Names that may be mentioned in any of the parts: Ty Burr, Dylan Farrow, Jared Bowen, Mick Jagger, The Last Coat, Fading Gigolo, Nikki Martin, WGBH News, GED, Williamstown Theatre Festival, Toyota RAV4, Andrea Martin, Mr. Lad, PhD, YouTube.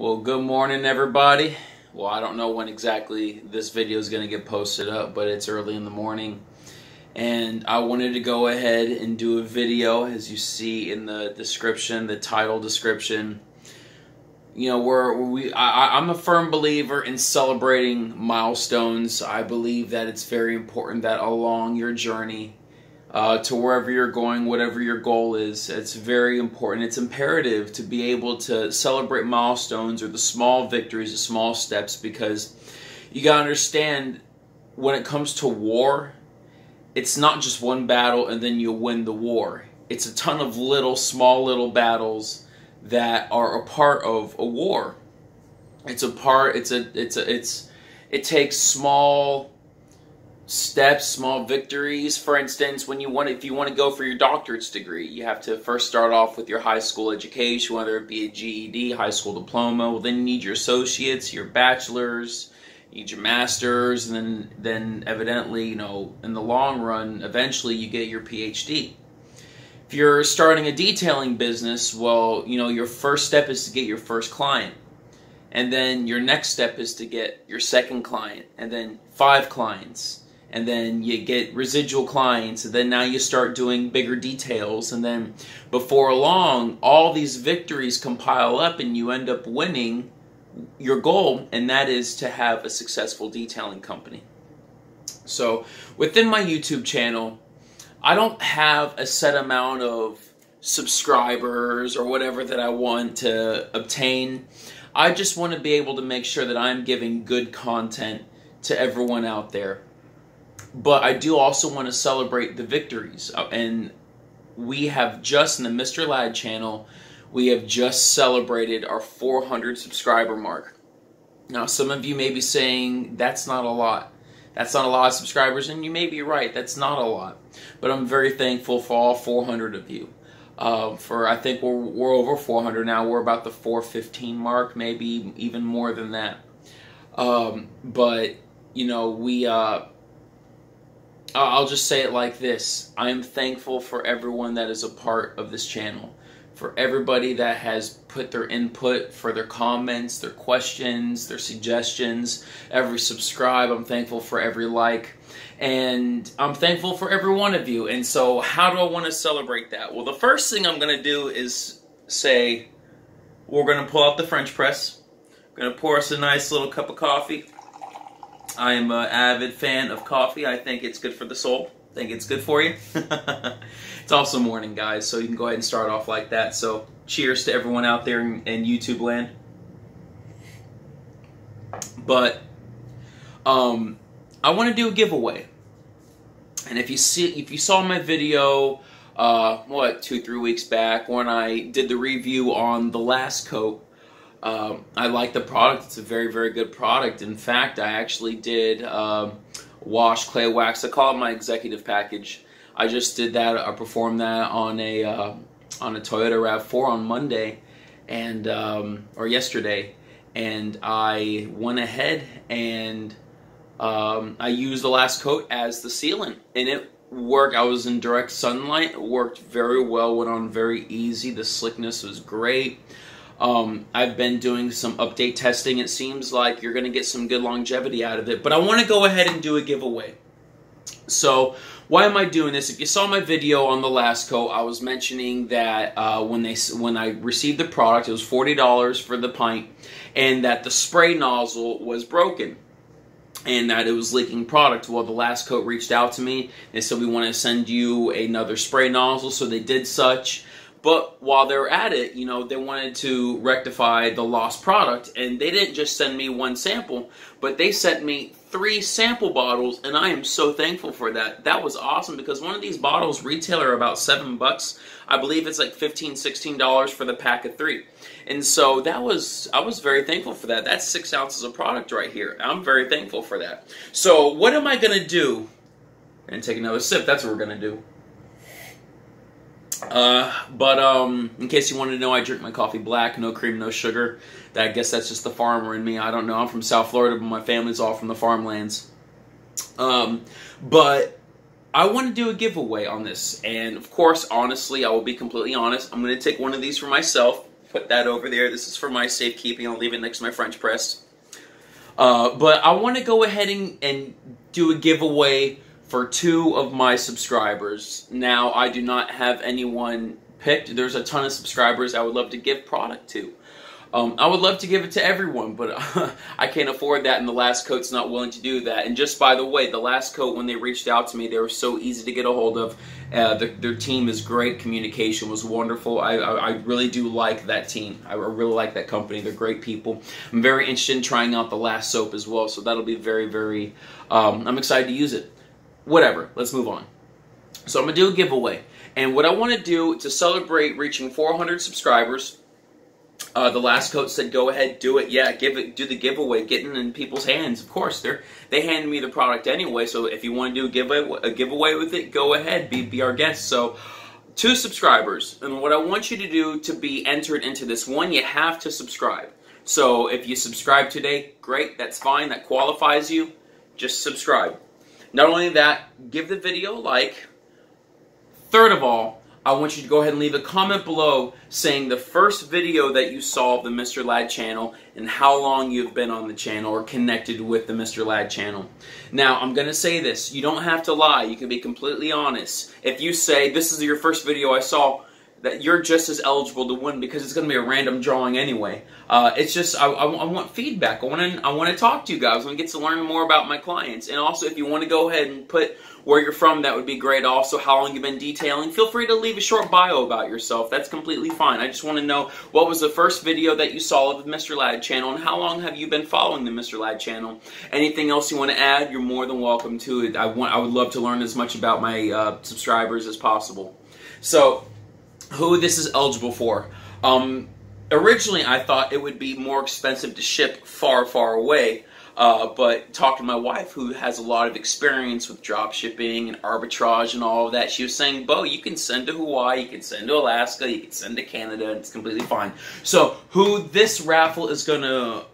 Well, good morning, everybody. Well, I don't know when exactly this video is going to get posted up, but it's early in the morning. And I wanted to go ahead and do a video, as you see in the description, the title description. You know, I'm a firm believer in celebrating milestones. I believe that it's very important that along your journey to wherever you're going, whatever your goal is, it's very important. It's imperative to be able to celebrate milestones or the small victories, the small steps, because you gotta understand when it comes to war, it's not just one battle and then you win the war. It's a ton of little, small little battles that are a part of a war. It takes small steps, small victories. For instance, if you want to go for your doctorate's degree, you have to first start off with your high school education, whether it be a GED, high school diploma. Well, then you need your associates, your bachelor's, you need your master's, and then evidently, you know, in the long run, eventually you get your PhD. If you're starting a detailing business, well, you know, your first step is to get your first client. And then your next step is to get your second client, and then 5 clients. And then you get residual clients, and then now you start doing bigger details, and then before long, all these victories compile up and you end up winning your goal, and that is to have a successful detailing company. So within my YouTube channel, I don't have a set amount of subscribers or whatever that I want to obtain. I just want to be able to make sure that I'm giving good content to everyone out there. But I do also want to celebrate the victories, and we have just, in the Mr. Lad channel, we have just celebrated our 400 subscriber mark. Now, some of you may be saying, that's not a lot. That's not a lot of subscribers, and you may be right, that's not a lot. But I'm very thankful for all 400 of you. I think we're over 400 now, we're about the 415 mark, maybe even more than that. But, you know, I'll just say it like this. I am thankful for everyone that is a part of this channel, for everybody that has put their input, for their comments, their questions, their suggestions, every subscribe. I'm thankful for every like, and I'm thankful for every one of you. And so how do I want to celebrate that? Well, the first thing I'm going to do is say we're going to pull out the French press. We're going to pour us a nice little cup of coffee. I'm an avid fan of coffee. I think it's good for the soul. I think it's good for you. It's also morning, guys, so you can go ahead and start off like that. So cheers to everyone out there in YouTube land. But I want to do a giveaway. And if you saw my video, 2-3 weeks back when I did the review on The Last Coat, I like the product. It's a very, very good product. In fact, I actually did wash, clay, wax. I call it my executive package. I just did that. I performed that on a Toyota RAV4 on Monday, and or yesterday, and I went ahead and I used The Last Coat as the sealant, and it worked. I was in direct sunlight. It worked very well. Went on very easy. The slickness was great. I've been doing some update testing. It seems like you're going to get some good longevity out of it, but I want to go ahead and do a giveaway. So why am I doing this? If you saw my video on The Last Coat, I was mentioning that when I received the product, it was $40 for the pint, and that the spray nozzle was broken and that it was leaking product. Well, The Last Coat reached out to me. They said, we want to send you another spray nozzle, so they did such. But while they were at it, you know, they wanted to rectify the lost product, and they didn't just send me one sample, but they sent me 3 sample bottles, and I am so thankful for that. That was awesome, because one of these bottles retailer about $7. I believe it's like $15, $16 for the pack of 3. And so I was very thankful for that. That's 6 ounces of product right here. I'm very thankful for that. So what am I going to do? And take another sip. That's what we're going to do. In case you wanted to know, I drink my coffee black, no cream, no sugar. I guess that's just the farmer in me. I don't know. I'm from South Florida, but my family's all from the farmlands. But I want to do a giveaway on this. And of course, honestly, I will be completely honest. I'm going to take one of these for myself. put that over there. This is for my safekeeping. I'll leave it next to my French press. But I want to go ahead and do a giveaway for two of my subscribers. Now, I do not have anyone picked. There's a ton of subscribers I would love to give product to. I would love to give it to everyone, but I can't afford that, and The Last Coat's not willing to do that. And just by the way, The Last Coat, when they reached out to me, they were so easy to get a hold of. Their team is great. Communication was wonderful. I really do like that team. I really like that company. They're great people. I'm very interested in trying out The Last Soap as well, so that'll be very, very... I'm excited to use it. Whatever. Let's move on. So I'm going to do a giveaway. And what I want to do to celebrate reaching 400 subscribers... The Last Coat said, "Go ahead, do it. Yeah, give it. Do the giveaway. Get it in people's hands. Of course, they handed me the product anyway. So if you want to do a giveaway with it, go ahead. Be our guest." So, two subscribers, and what I want you to do to be entered into this one, you have to subscribe. So if you subscribe today, great. That's fine. That qualifies you. Just subscribe. Not only that, give the video a like. Third of all, I want you to go ahead and leave a comment below saying the first video that you saw of the Mr. Lad channel and how long you've been on the channel or connected with the Mr. Lad channel. Now, I'm going to say this. You don't have to lie. You can be completely honest. If you say, this is your first video I saw, that you're just as eligible to win because it's going to be a random drawing anyway. It's just, I want feedback. I want to talk to you guys. I want to get to learn more about my clients. And also, if you want to go ahead and put where you're from, that would be great. Also, how long you've been detailing. Feel free to leave a short bio about yourself. That's completely fine. I just want to know what was the first video that you saw of the Mr. Lad channel and how long have you been following the Mr. Lad channel. Anything else you want to add, you're more than welcome to it. I would love to learn as much about my subscribers as possible. So... who this is eligible for. Originally, I thought it would be more expensive to ship far, far away, but talking to my wife, who has a lot of experience with drop shipping and arbitrage and all of that, she was saying, Bo, you can send to Hawaii, you can send to Alaska, you can send to Canada, and it's completely fine. So, who this raffle is going to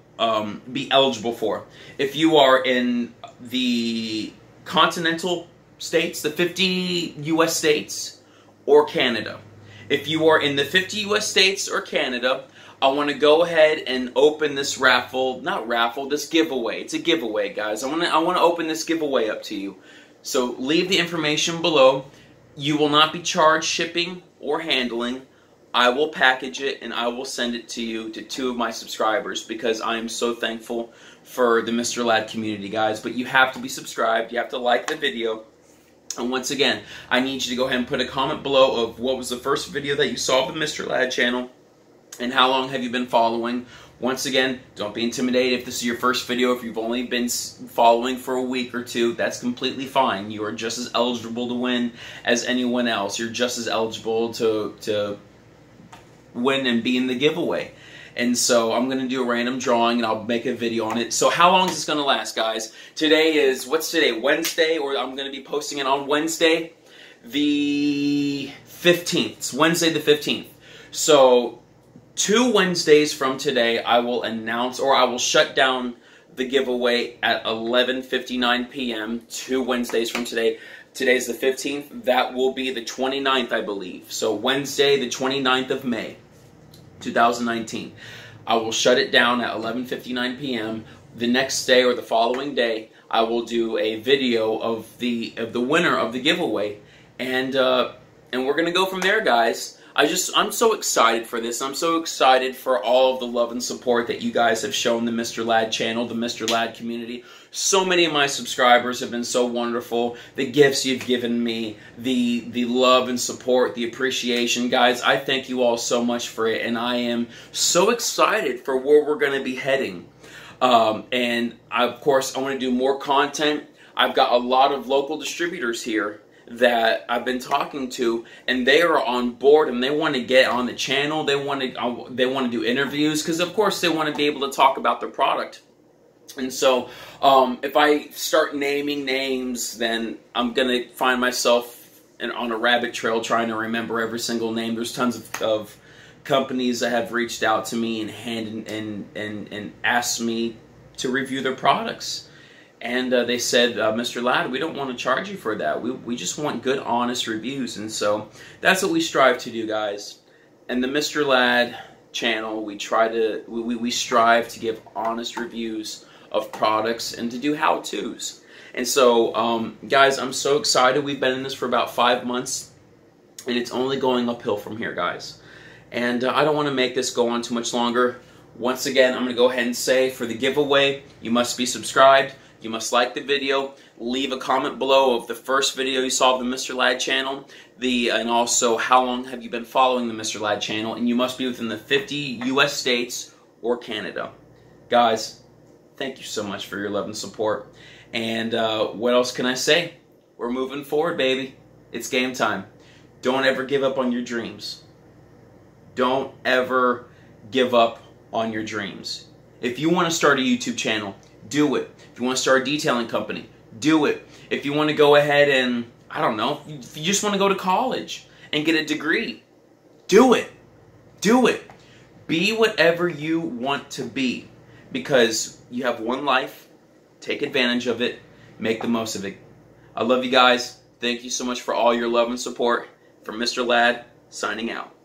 be eligible for. If you are in the continental states, the 50 U.S. states, or Canada. If you are in the 50 U.S. states or Canada, I want to go ahead and open this raffle, not raffle, this giveaway. It's a giveaway, guys. I want to open this giveaway up to you. So leave the information below. You will not be charged shipping or handling. I will package it and I will send it to you, to two of my subscribers, because I am so thankful for the Mr. Lad community, guys. But you have to be subscribed. You have to like the video. And once again, I need you to go ahead and put a comment below of what was the first video that you saw of the Mr. Lad channel and how long have you been following. Once again, don't be intimidated if this is your first video. If you've only been following for a week or two, that's completely fine. You are just as eligible to win as anyone else. You're just as eligible to win and be in the giveaway. And so I'm going to do a random drawing and I'll make a video on it. So how long is this going to last, guys? Today is, what's today, Wednesday? Or I'm going to be posting it on Wednesday the 15th. It's Wednesday the 15th. So 2 Wednesdays from today I will announce, or I will shut down the giveaway at 11:59 p.m. 2 Wednesdays from today. Today's the 15th. That will be the 29th, I believe. So Wednesday the 29th of May. 2019. I will shut it down at 11:59 p.m. The next day or the following day, I will do a video of the winner of the giveaway, and we're gonna go from there, guys. I'm so excited for this. I'm so excited for all of the love and support that you guys have shown the Mr. Lad channel, the Mr. Lad community. So many of my subscribers have been so wonderful. The gifts you've given me, the love and support, the appreciation. Guys, I thank you all so much for it, and I am so excited for where we're going to be heading. Of course, I want to do more content. I've got a lot of local distributors here that I've been talking to, and they are on board and they want to get on the channel. They want to do interviews because of course they want to be able to talk about their product. And so if I start naming names, then I'm gonna find myself on a rabbit trail trying to remember every single name. There's tons of companies that have reached out to me and asked me to review their products. And they said, Mr. Lad, we don't want to charge you for that. We just want good, honest reviews. And so that's what we strive to do, guys. And the Mr. Lad channel. We try to we strive to give honest reviews of products and to do how-tos. And so, guys, I'm so excited. We've been in this for about 5 months, and it's only going uphill from here, guys. And I don't want to make this go on too much longer. Once again, I'm going to go ahead and say for the giveaway, you must be subscribed. You must like the video. Leave a comment below of the first video you saw of the Mr. Lad channel, and also how long have you been following the Mr. Lad channel, and you must be within the 50 U.S. states or Canada. Guys, thank you so much for your love and support. And what else can I say? We're moving forward, baby. It's game time. Don't ever give up on your dreams. Don't ever give up on your dreams. If you want to start a YouTube channel, do it. If you want to start a detailing company, do it. If you want to go ahead and, I don't know, if you just want to go to college and get a degree, do it. Do it. Be whatever you want to be, because you have one life. Take advantage of it. Make the most of it. I love you guys. Thank you so much for all your love and support. From Mr. Lad, signing out.